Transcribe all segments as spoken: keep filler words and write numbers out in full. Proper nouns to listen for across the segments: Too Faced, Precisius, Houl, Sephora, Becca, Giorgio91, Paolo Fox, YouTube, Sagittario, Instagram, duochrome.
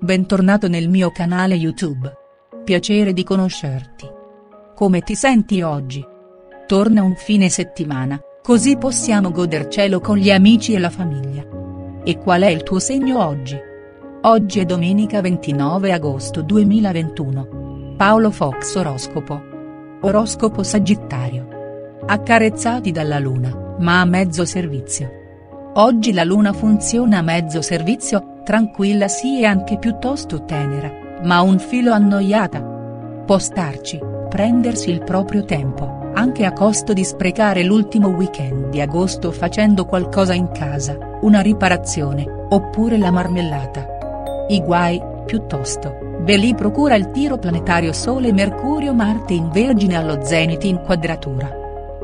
Bentornato nel mio canale YouTube. Piacere di conoscerti. Come ti senti oggi? Torna un fine settimana, così possiamo godercelo con gli amici e la famiglia. E qual è il tuo segno oggi? Oggi è domenica ventinove agosto duemilaventuno. Paolo Fox Oroscopo. Oroscopo Sagittario. Accarezzati dalla Luna, ma a mezzo servizio. Oggi la Luna funziona a mezzo servizio, tranquilla sì e anche piuttosto tenera, ma un filo annoiata. Può starci, prendersi il proprio tempo, anche a costo di sprecare l'ultimo weekend di agosto facendo qualcosa in casa, una riparazione, oppure la marmellata. I guai, piuttosto, ve li procura il tiro planetario Sole-Mercurio-Marte in Vergine allo zenit in quadratura.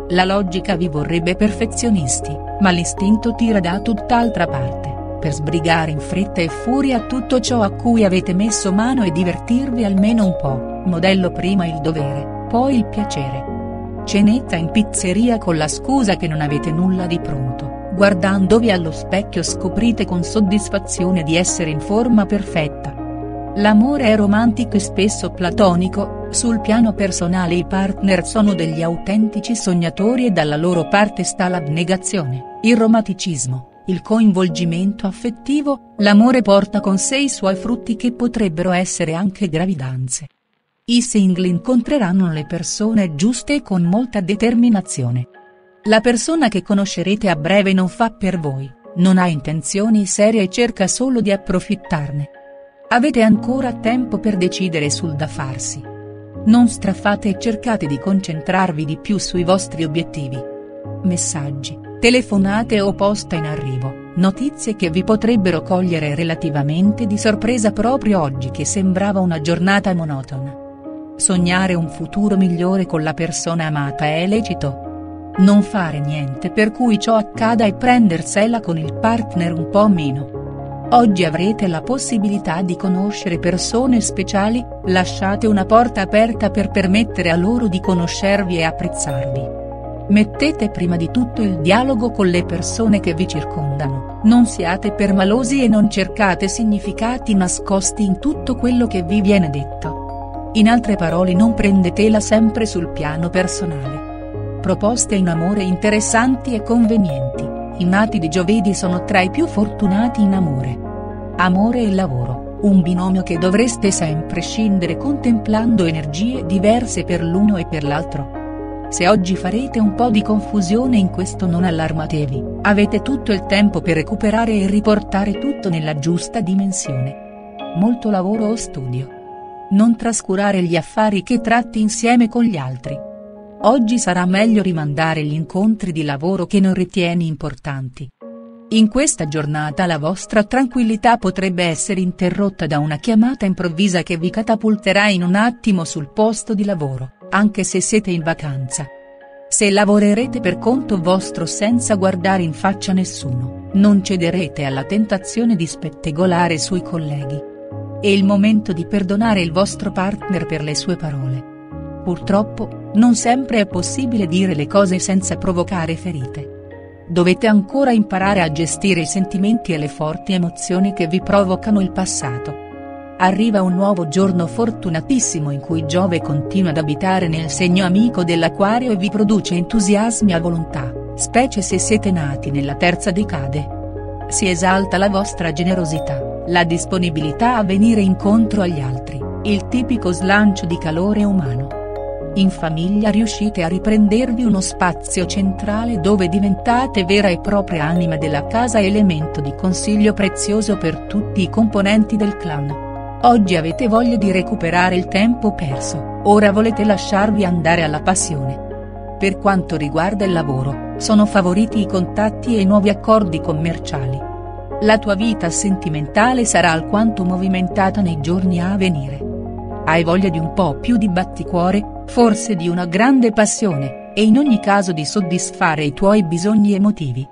La logica vi vorrebbe perfezionisti, ma l'istinto tira da tutt'altra parte, per sbrigare in fretta e furia tutto ciò a cui avete messo mano e divertirvi almeno un po', modello prima il dovere, poi il piacere. Cenetta in pizzeria con la scusa che non avete nulla di pronto. Guardandovi allo specchio scoprite con soddisfazione di essere in forma perfetta. L'amore è romantico e spesso platonico, sul piano personale i partner sono degli autentici sognatori e dalla loro parte sta l'abnegazione, il romanticismo, il coinvolgimento affettivo. L'amore porta con sé i suoi frutti che potrebbero essere anche gravidanze. I single incontreranno le persone giuste e con molta determinazione. La persona che conoscerete a breve non fa per voi, non ha intenzioni serie e cerca solo di approfittarne. Avete ancora tempo per decidere sul da farsi. Non strafate e cercate di concentrarvi di più sui vostri obiettivi. Messaggi, telefonate o posta in arrivo, notizie che vi potrebbero cogliere relativamente di sorpresa proprio oggi che sembrava una giornata monotona. Sognare un futuro migliore con la persona amata è lecito. Non fare niente per cui ciò accada e prendersela con il partner un po' meno. Oggi avrete la possibilità di conoscere persone speciali, lasciate una porta aperta per permettere a loro di conoscervi e apprezzarvi. Mettete prima di tutto il dialogo con le persone che vi circondano, non siate permalosi e non cercate significati nascosti in tutto quello che vi viene detto. In altre parole, non prendetela sempre sul piano personale. Proposte in amore interessanti e convenienti, i nati di giovedì sono tra i più fortunati in amore. Amore e lavoro, un binomio che dovreste sempre scindere contemplando energie diverse per l'uno e per l'altro. Se oggi farete un po' di confusione in questo non allarmatevi, avete tutto il tempo per recuperare e riportare tutto nella giusta dimensione. Molto lavoro o studio. Non trascurare gli affari che tratti insieme con gli altri. Oggi sarà meglio rimandare gli incontri di lavoro che non ritieni importanti. In questa giornata la vostra tranquillità potrebbe essere interrotta da una chiamata improvvisa che vi catapulterà in un attimo sul posto di lavoro, anche se siete in vacanza. Se lavorerete per conto vostro senza guardare in faccia nessuno, non cederete alla tentazione di spettegolare sui colleghi. È il momento di perdonare il vostro partner per le sue parole. Purtroppo, non sempre è possibile dire le cose senza provocare ferite. Dovete ancora imparare a gestire i sentimenti e le forti emozioni che vi provocano il passato. Arriva un nuovo giorno fortunatissimo in cui Giove continua ad abitare nel segno amico dell'Acquario e vi produce entusiasmi a volontà, specie se siete nati nella terza decade. Si esalta la vostra generosità, la disponibilità a venire incontro agli altri, il tipico slancio di calore umano. In famiglia riuscite a riprendervi uno spazio centrale dove diventate vera e propria anima della casa e elemento di consiglio prezioso per tutti i componenti del clan. Oggi avete voglia di recuperare il tempo perso, ora volete lasciarvi andare alla passione. Per quanto riguarda il lavoro, sono favoriti i contatti e i nuovi accordi commerciali. La tua vita sentimentale sarà alquanto movimentata nei giorni a venire. Hai voglia di un po' più di batticuore, forse di una grande passione, e in ogni caso di soddisfare i tuoi bisogni emotivi.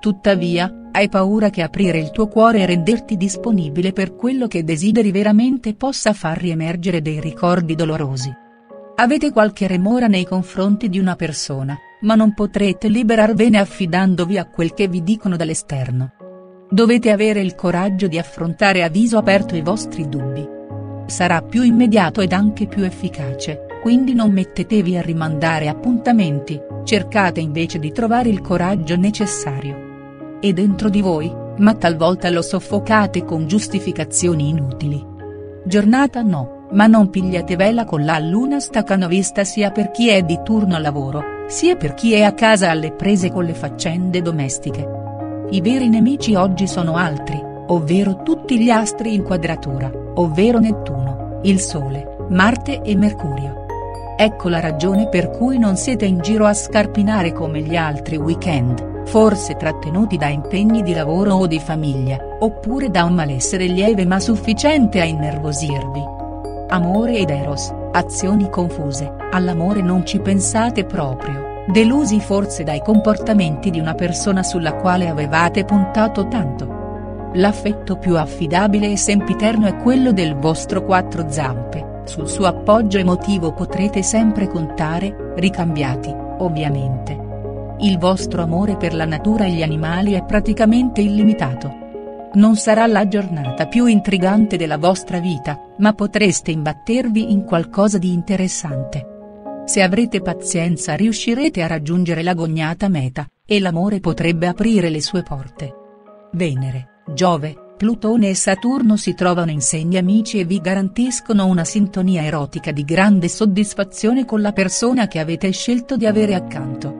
Tuttavia, hai paura che aprire il tuo cuore e renderti disponibile per quello che desideri veramente possa far riemergere dei ricordi dolorosi. Avete qualche remora nei confronti di una persona, ma non potrete liberarvene affidandovi a quel che vi dicono dall'esterno. dovete avere il coraggio di affrontare a viso aperto i vostri dubbi. Sarà più immediato ed anche più efficace, quindi non mettetevi a rimandare appuntamenti, cercate invece di trovare il coraggio necessario. E dentro di voi, ma talvolta lo soffocate con giustificazioni inutili. Giornata no, ma non pigliatevela con la luna staccanovista sia per chi è di turno al lavoro, sia per chi è a casa alle prese con le faccende domestiche. I veri nemici oggi sono altri, ovvero tutti gli astri in quadratura, ovvero Nettuno, il Sole, Marte e Mercurio. Ecco la ragione per cui non siete in giro a scarpinare come gli altri weekend, forse trattenuti da impegni di lavoro o di famiglia, oppure da un malessere lieve ma sufficiente a innervosirvi. Amore ed Eros, azioni confuse, all'amore non ci pensate proprio. Delusi forse dai comportamenti di una persona sulla quale avevate puntato tanto. L'affetto più affidabile e sempiterno è quello del vostro quattro zampe, sul suo appoggio emotivo potrete sempre contare, ricambiati, ovviamente. Il vostro amore per la natura e gli animali è praticamente illimitato. Non sarà la giornata più intrigante della vostra vita, ma potreste imbattervi in qualcosa di interessante. Se avrete pazienza riuscirete a raggiungere l'agognata meta, e l'amore potrebbe aprire le sue porte. Venere, Giove, Plutone e Saturno si trovano in segni amici e vi garantiscono una sintonia erotica di grande soddisfazione con la persona che avete scelto di avere accanto.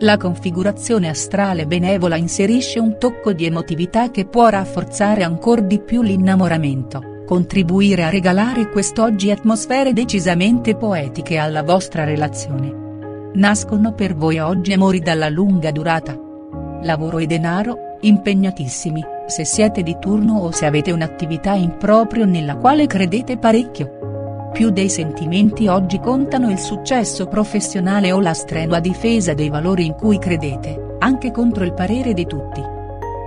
La configurazione astrale benevola inserisce un tocco di emotività che può rafforzare ancor di più l'innamoramento. Contribuire a regalare quest'oggi atmosfere decisamente poetiche alla vostra relazione. Nascono per voi oggi amori dalla lunga durata. Lavoro e denaro, impegnatissimi, se siete di turno o se avete un'attività in proprio nella quale credete parecchio. Più dei sentimenti oggi contano il successo professionale o la strenua difesa dei valori in cui credete, anche contro il parere di tutti.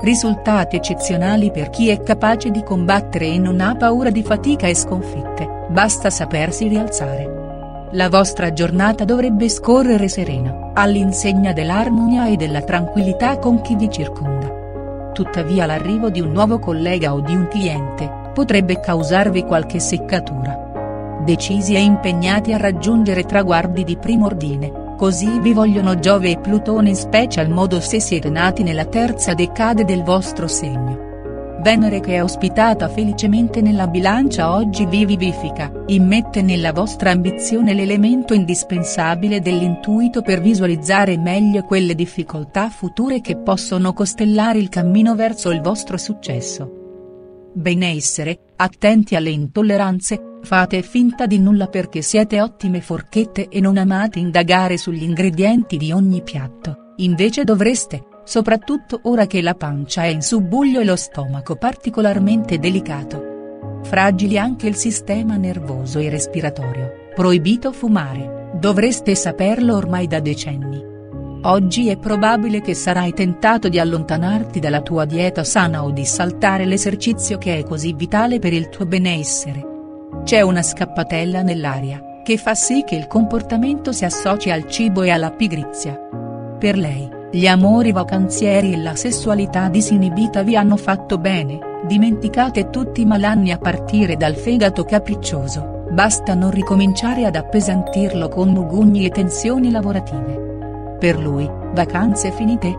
Risultati eccezionali per chi è capace di combattere e non ha paura di fatica e sconfitte, basta sapersi rialzare. La vostra giornata dovrebbe scorrere serena, all'insegna dell'armonia e della tranquillità con chi vi circonda. Tuttavia l'arrivo di un nuovo collega o di un cliente, potrebbe causarvi qualche seccatura. Decisi e impegnati a raggiungere traguardi di primo ordine. Così vi vogliono Giove e Plutone in special modo se siete nati nella terza decade del vostro segno. Venere che è ospitata felicemente nella bilancia oggi vi vivifica, immette nella vostra ambizione l'elemento indispensabile dell'intuito per visualizzare meglio quelle difficoltà future che possono costellare il cammino verso il vostro successo. Benessere, attenti alle intolleranze, fate finta di nulla perché siete ottime forchette e non amate indagare sugli ingredienti di ogni piatto, invece dovreste, soprattutto ora che la pancia è in subbuglio e lo stomaco particolarmente delicato. Fragili anche il sistema nervoso e respiratorio, proibito fumare, dovreste saperlo ormai da decenni. Oggi è probabile che sarai tentato di allontanarti dalla tua dieta sana o di saltare l'esercizio che è così vitale per il tuo benessere. C'è una scappatella nell'aria, che fa sì che il comportamento si associ al cibo e alla pigrizia. Per lei, gli amori vacanzieri e la sessualità disinibita vi hanno fatto bene, dimenticate tutti i malanni a partire dal fegato capriccioso, basta non ricominciare ad appesantirlo con mugugni e tensioni lavorative. Per lui, vacanze finite?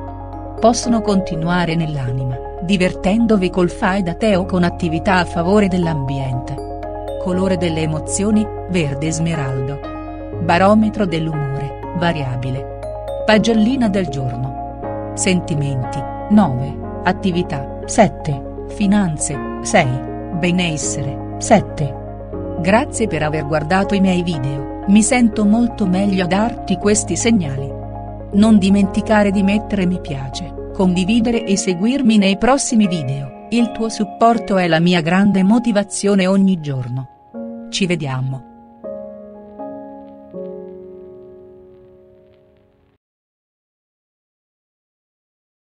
Possono continuare nell'anima, divertendovi col fai da te o con attività a favore dell'ambiente. Colore delle emozioni, verde smeraldo. Barometro dell'umore, variabile. Pagellina del giorno. Sentimenti, nove, attività, sette, finanze, sei, benessere, sette. Grazie per aver guardato i miei video, mi sento molto meglio a darti questi segnali. Non dimenticare di mettere mi piace, condividere e seguirmi nei prossimi video, il tuo supporto è la mia grande motivazione ogni giorno. Ci vediamo.